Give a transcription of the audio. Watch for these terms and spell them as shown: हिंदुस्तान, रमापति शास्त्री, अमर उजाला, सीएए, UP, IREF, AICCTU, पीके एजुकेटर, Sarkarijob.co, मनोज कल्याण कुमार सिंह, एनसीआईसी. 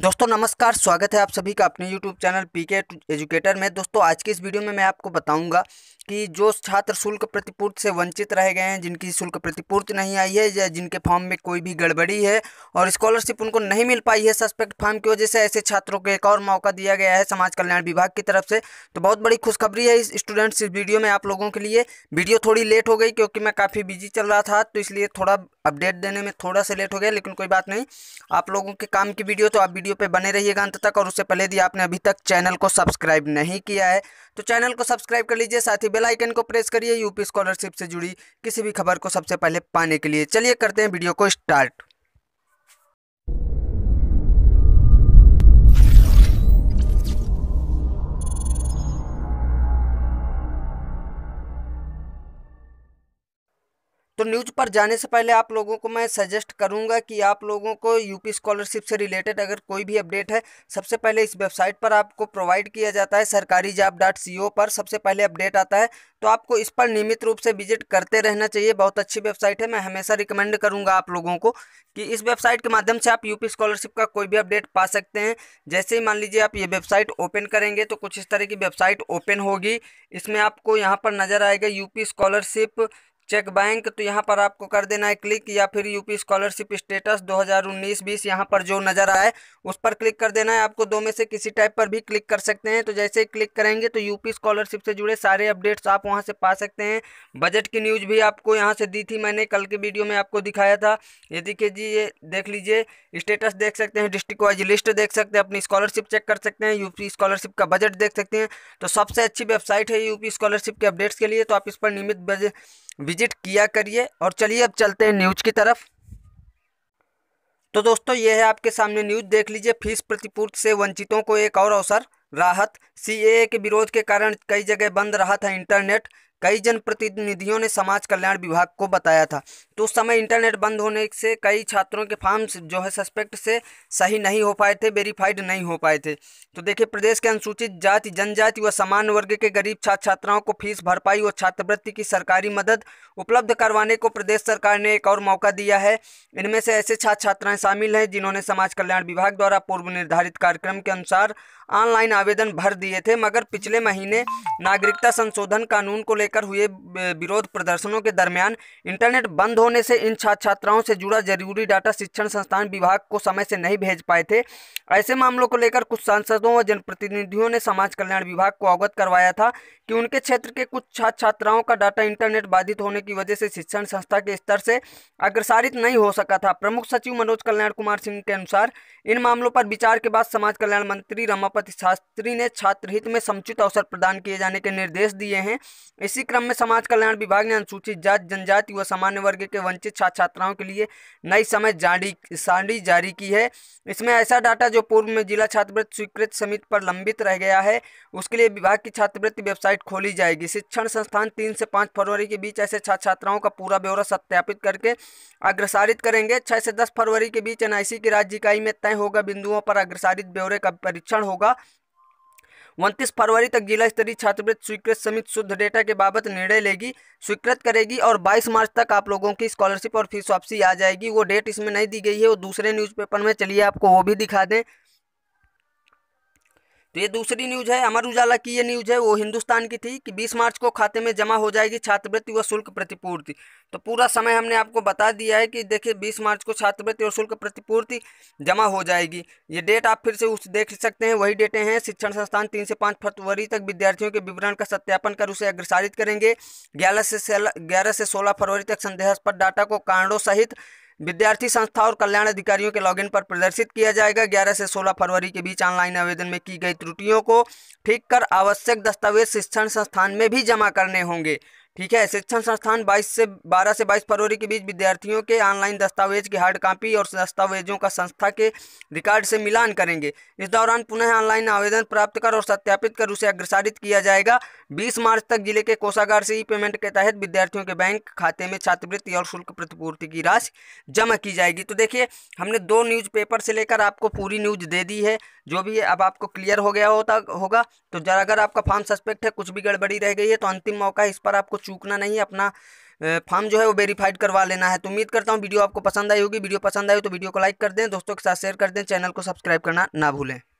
दोस्तों नमस्कार, स्वागत है आप सभी का अपने YouTube चैनल पीके एजुकेटर में। दोस्तों आज की इस वीडियो में मैं आपको बताऊंगा कि जो छात्र शुल्क प्रतिपूर्ति से वंचित रह गए हैं, जिनकी शुल्क प्रतिपूर्ति नहीं आई है या जिनके फॉर्म में कोई भी गड़बड़ी है और स्कॉलरशिप उनको नहीं मिल पाई है सस्पेक्ट फॉर्म की वजह से, ऐसे छात्रों को एक और मौका दिया गया है समाज कल्याण विभाग की तरफ से। तो बहुत बड़ी खुशखबरी है इस स्टूडेंट्स इस वीडियो में आप लोगों के लिए। वीडियो थोड़ी लेट हो गई क्योंकि मैं काफ़ी बिजी चल रहा था, तो इसलिए थोड़ा अपडेट देने में थोड़ा सा लेट हो गया, लेकिन कोई बात नहीं, आप लोगों के काम की वीडियो, तो आप वीडियो पे बने रहिएगा अंत तक। और उससे पहले यदि आपने अभी तक चैनल को सब्सक्राइब नहीं किया है तो चैनल को सब्सक्राइब कर लीजिए, साथ ही बेल आइकन को प्रेस करिए यूपी स्कॉलरशिप से जुड़ी किसी भी खबर को सबसे पहले पाने के लिए। चलिए करते हैं वीडियो को स्टार्ट। तो न्यूज़ पर जाने से पहले आप लोगों को मैं सजेस्ट करूंगा कि आप लोगों को यूपी स्कॉलरशिप से रिलेटेड अगर कोई भी अपडेट है, सबसे पहले इस वेबसाइट पर आपको प्रोवाइड किया जाता है। सरकारी जॉब .co पर सबसे पहले अपडेट आता है, तो आपको इस पर नियमित रूप से विजिट करते रहना चाहिए। बहुत अच्छी वेबसाइट है, मैं हमेशा रिकमेंड करूँगा आप लोगों को कि इस वेबसाइट के माध्यम से आप यूपी स्कॉलरशिप का कोई भी अपडेट पा सकते हैं। जैसे ही मान लीजिए आप ये वेबसाइट ओपन करेंगे तो कुछ इस तरह की वेबसाइट ओपन होगी। इसमें आपको यहाँ पर नज़र आएगा यूपी स्कॉलरशिप चेक बैंक, तो यहाँ पर आपको कर देना है क्लिक, या फिर यूपी स्कॉलरशिप स्टेटस 2019-20 यहाँ पर जो नज़र आए उस पर क्लिक कर देना है। आपको दो में से किसी टाइप पर भी क्लिक कर सकते हैं। तो जैसे ही क्लिक करेंगे तो यूपी स्कॉलरशिप से जुड़े सारे अपडेट्स आप वहाँ से पा सकते हैं। बजट की न्यूज़ भी आपको यहाँ से दी थी मैंने, कल के वीडियो में आपको दिखाया था। ये देखिए जी, ये देख लीजिए, स्टेटस देख सकते हैं, डिस्ट्रिक्ट वाइज लिस्ट देख सकते हैं, अपनी स्कॉलरशिप चेक कर सकते हैं, यूपी स्कॉलरशिप का बजट देख सकते हैं। तो सबसे अच्छी वेबसाइट है यूपी स्कॉलरशिप के अपडेट्स के लिए, तो आप इस पर नियमित विजिट किया करिए। और चलिए अब चलते हैं न्यूज़ की तरफ। तो दोस्तों ये है आपके सामने न्यूज़, देख लीजिए। फीस प्रतिपूर्ति से वंचितों को एक और अवसर, राहत। सीएए के विरोध के कारण कई जगह बंद रहा था इंटरनेट, कई जनप्रतिनिधियों ने समाज कल्याण विभाग को बताया था। तो उस समय इंटरनेट बंद होने से कई छात्रों के फॉर्म जो है सस्पेक्ट से सही नहीं हो पाए थे, वेरीफाइड नहीं हो पाए थे। तो देखिए, प्रदेश के अनुसूचित जाति, जनजाति व सामान्य वर्ग के गरीब छात्र छात्राओं को फीस भरपाई व छात्रवृत्ति की सरकारी मदद उपलब्ध करवाने को प्रदेश सरकार ने एक और मौका दिया है। इनमें से ऐसे छात्र छात्राएँ शामिल हैं जिन्होंने समाज कल्याण विभाग द्वारा पूर्व निर्धारित कार्यक्रम के अनुसार ऑनलाइन आवेदन भर दिए थे, मगर पिछले महीने नागरिकता संशोधन कानून को कर हुए विरोध प्रदर्शनों के दरमियान इंटरनेट बंद होने से इन छात्र छात्राओं से जुड़ा जरूरी डाटा शिक्षण संस्थान विभाग को समय से नहीं भेज पाए थे। ऐसे मामलों को लेकर कुछ सांसदों व जनप्रतिनिधियों ने समाज कल्याण विभाग को अवगत करवाया था कि उनके क्षेत्र के कुछ छात्र छात्राओं का डाटा इंटरनेट बाधित होने की वजह से शिक्षण संस्था के स्तर से अग्रसारित नहीं हो सका था। प्रमुख सचिव मनोज कल्याण कुमार सिंह के अनुसार इन मामलों पर विचार के बाद समाज कल्याण मंत्री रमापति शास्त्री ने छात्र हित में समुचित अवसर प्रदान किए जाने के निर्देश दिए हैं। इसी क्रम में समाज कल्याण विभाग ने अनुसूचित जाति, जनजाति व सामान्य वर्ग के वंचित छात्र छात्राओं के लिए नई समय सारणी जारी की है। इसमें ऐसा डाटा जो पूर्व में जिला छात्रवृत्ति स्वीकृति समिति पर लंबित रह गया है, उसके लिए विभाग की छात्रवृत्ति वेबसाइट खोली जाएगी। शिक्षण संस्थान 3 से 5 फरवरी के बीच ऐसे छात्र छात्राओं का पूरा ब्यौरा सत्यापित करके अग्रसारित करेंगे। 6 से 10 फरवरी के बीच एनसीआईसी की राज्य इकाई में तय होगा बिंदुओं पर अग्रसारित ब्यौरे का परीक्षण होगा। 29 फरवरी तक जिला स्तरीय छात्रवृत्ति स्वीकृत समिति शुद्ध डेटा के बाबत निर्णय लेगी, स्वीकृत करेगी और 22 मार्च तक आप लोगों की स्कॉलरशिप और फीस वापसी आ जाएगी। वो डेट इसमें नहीं दी गई है, वो दूसरे न्यूज़पेपर में, चलिए आपको वो भी दिखा दें। तो ये दूसरी न्यूज़ है, अमर उजाला की ये न्यूज़ है, वो हिंदुस्तान की थी कि 20 मार्च को खाते में जमा हो जाएगी छात्रवृत्ति व शुल्क प्रतिपूर्ति। तो पूरा समय हमने आपको बता दिया है कि देखिए 20 मार्च को छात्रवृत्ति और शुल्क प्रतिपूर्ति जमा हो जाएगी। ये डेट आप फिर से उस देख सकते हैं, वही डेटें हैं। शिक्षण संस्थान 3 से 5 फरवरी तक विद्यार्थियों के विवरण का सत्यापन कर उसे अग्रसारित करेंगे। 11 से 16 फरवरी तक संदेहास्पद डाटा को कारणों सहित विद्यार्थी, संस्था और कल्याण अधिकारियों के लॉगिन पर प्रदर्शित किया जाएगा। 11 से 16 फरवरी के बीच ऑनलाइन आवेदन में की गई त्रुटियों को ठीक कर आवश्यक दस्तावेज शिक्षण संस्थान में भी जमा करने होंगे। ठीक है, शिक्षण संस्थान 12 से 22 फरवरी के बीच विद्यार्थियों के ऑनलाइन दस्तावेज की हार्ड कॉपी और दस्तावेजों का संस्था के रिकॉर्ड से मिलान करेंगे। इस दौरान पुनः ऑनलाइन आवेदन प्राप्त कर और सत्यापित कर उसे अग्रसारित किया जाएगा। 20 मार्च तक जिले के कोषागार से ई पेमेंट के तहत विद्यार्थियों के बैंक खाते में छात्रवृत्ति और शुल्क प्रतिपूर्ति की राशि जमा की जाएगी। तो देखिए, हमने 2 न्यूज़पेपर से लेकर आपको पूरी न्यूज़ दे दी है, जो भी है अब आपको क्लियर हो गया होगा। तो अगर आपका फॉर्म सस्पेक्ट है, कुछ भी गड़बड़ी रह गई है, तो अंतिम मौका है, इस पर आपको चूकना नहीं है। अपना फॉर्म जो है वो वेरीफाइड करवा लेना है। तो उम्मीद करता हूँ वीडियो आपको पसंद आई होगी। वीडियो पसंद आई तो वीडियो को लाइक कर दें, दोस्तों के साथ शेयर कर दें, चैनल को सब्सक्राइब करना ना भूलें।